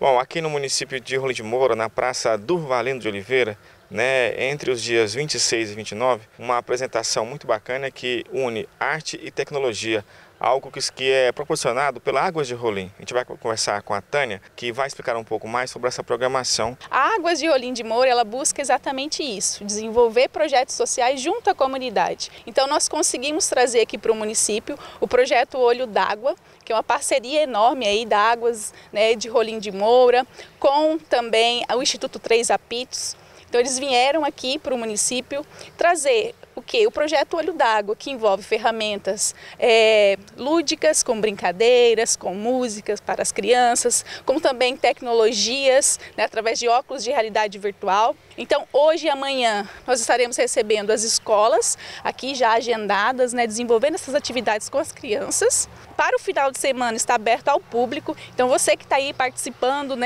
Bom, aqui no município de Rolim de Moura, na Praça Durvalino de Oliveira, entre os dias 26 e 29, uma apresentação muito bacana que une arte e tecnologia, algo que é proporcionado pela Águas de Rolim. A gente vai conversar com a Tânia, que vai explicar um pouco mais sobre essa programação. A Águas de Rolim de Moura, ela busca exatamente isso, desenvolver projetos sociais junto à comunidade. Então nós conseguimos trazer aqui para o município o projeto Olho D'Água, que é uma parceria enorme aí da Águas de Rolim de Moura, com também o Instituto Três Apitos. Então eles vieram aqui para o município trazer o projeto Olho d'Água, que envolve ferramentas lúdicas, com brincadeiras, com músicas para as crianças, como também tecnologias, através de óculos de realidade virtual. Então, hoje e amanhã, nós estaremos recebendo as escolas, aqui já agendadas, desenvolvendo essas atividades com as crianças. Para o final de semana, está aberto ao público, então você que está aí participando,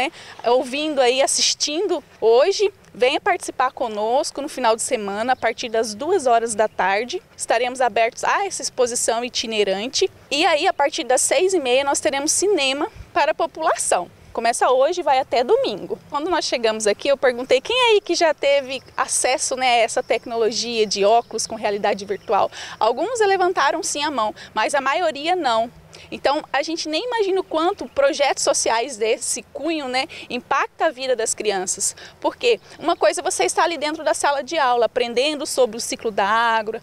ouvindo, aí, assistindo hoje, venha participar conosco no final de semana, a partir das 2 horas da tarde. Estaremos abertos a essa exposição itinerante. E aí, a partir das 6h30, nós teremos cinema para a população. Começa hoje e vai até domingo. Quando nós chegamos aqui, eu perguntei quem aí que já teve acesso a essa tecnologia de óculos com realidade virtual. Alguns levantaram sim a mão, mas a maioria não. Então, a gente nem imagina o quanto projetos sociais desse cunho impacta a vida das crianças. Porque uma coisa é você estar ali dentro da sala de aula, aprendendo sobre o ciclo da água,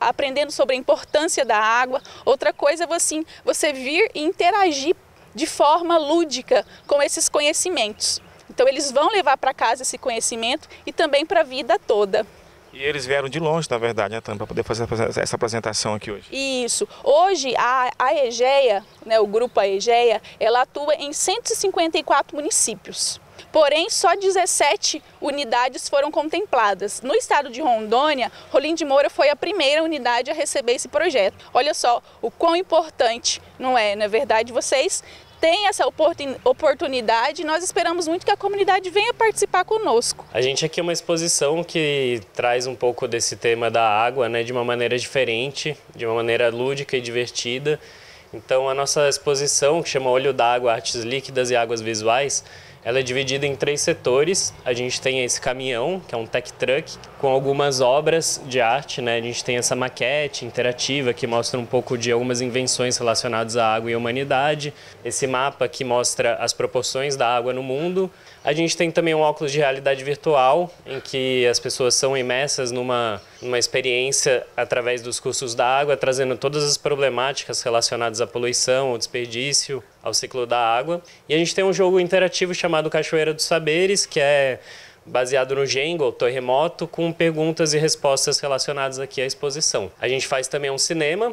aprendendo sobre a importância da água. Outra coisa é você vir e interagir de forma lúdica com esses conhecimentos. Então, eles vão levar para casa esse conhecimento e também para a vida toda. E eles vieram de longe, na verdade, Tânia, para poder fazer essa apresentação aqui hoje. Isso. Hoje, a Aegea, o grupo Aegea, ela atua em 154 municípios. Porém, só 17 unidades foram contempladas. No estado de Rondônia, Rolim de Moura foi a primeira unidade a receber esse projeto. Olha só o quão importante, na verdade, vocês têm essa oportunidade e nós esperamos muito que a comunidade venha participar conosco. A gente aqui é uma exposição que traz um pouco desse tema da água, de uma maneira diferente, de uma maneira lúdica e divertida. Então, a nossa exposição, que chama Olho d'Água, Artes Líquidas e Águas Visuais, ela é dividida em 3 setores. A gente tem esse caminhão, que é um tech truck, com algumas obras de arte, A gente tem essa maquete interativa, que mostra um pouco de algumas invenções relacionadas à água e à humanidade. Esse mapa que mostra as proporções da água no mundo. A gente tem também um óculos de realidade virtual, em que as pessoas são imersas numa experiência através dos cursos da água, trazendo todas as problemáticas relacionadas à poluição, ao desperdício, ao ciclo da água. E a gente tem um jogo interativo chamado Cachoeira dos Saberes, que é baseado no Jenga, ou terremoto, com perguntas e respostas relacionadas aqui à exposição. A gente faz também um cinema,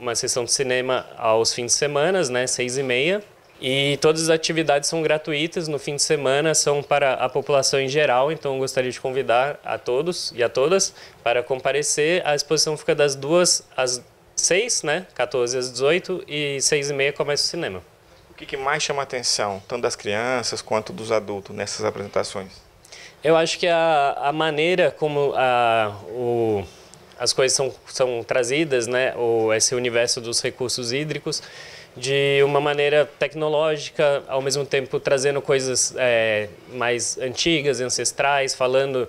uma sessão de cinema aos fins de semana, 6h30. E todas as atividades são gratuitas no fim de semana, são para a população em geral, então eu gostaria de convidar a todos e a todas para comparecer. A exposição fica das 2 às 6, 14 às 18 e 6h30 começa o cinema. O que mais chama a atenção, tanto das crianças quanto dos adultos, nessas apresentações? Eu acho que a maneira como as coisas são trazidas, esse universo dos recursos hídricos, de uma maneira tecnológica, ao mesmo tempo trazendo coisas mais antigas, ancestrais, falando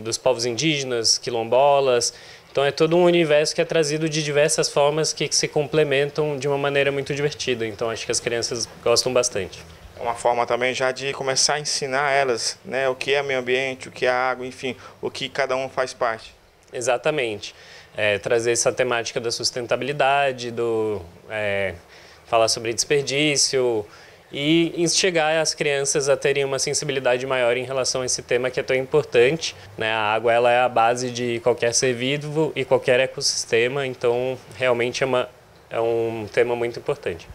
dos povos indígenas, quilombolas. Então é todo um universo que é trazido de diversas formas que se complementam de uma maneira muito divertida. Então acho que as crianças gostam bastante. É uma forma também já de começar a ensinar a elas o que é meio ambiente, o que é água, enfim, o que cada um faz parte. Exatamente. Trazer essa temática da sustentabilidade, falar sobre desperdício e instigar as crianças a terem uma sensibilidade maior em relação a esse tema que é tão importante. A água ela é a base de qualquer ser vivo e qualquer ecossistema, então realmente é um tema muito importante.